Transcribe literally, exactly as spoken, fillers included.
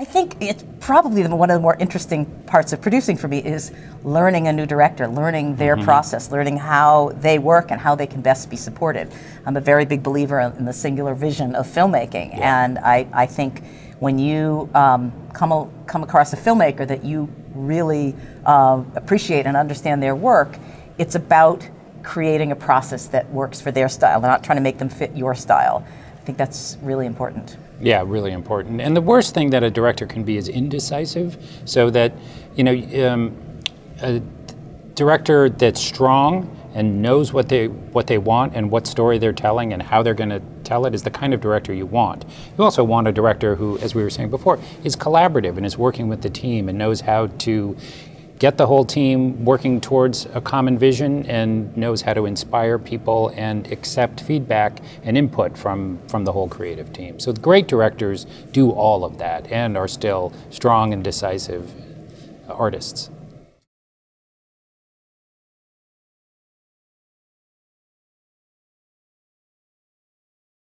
I think it's probably one of the more interesting parts of producing for me is learning a new director, learning their mm-hmm. process, learning how they work and how they can best be supported. I'm a very big believer in the singular vision of filmmaking, yeah. and I, I think when you um, come, come across a filmmaker that you really uh, appreciate and understand their work, it's about creating a process that works for their style, not trying to make them fit your style. I think that's really important. Yeah, really important. And the worst thing that a director can be is indecisive. So that, you know, um, a director that's strong and knows what they what they want and what story they're telling and how they're going to tell it is the kind of director you want. You also want a director who, as we were saying before, is collaborative and is working with the team and knows how to get the whole team working towards a common vision and knows how to inspire people and accept feedback and input from, from the whole creative team. So great directors do all of that and are still strong and decisive artists.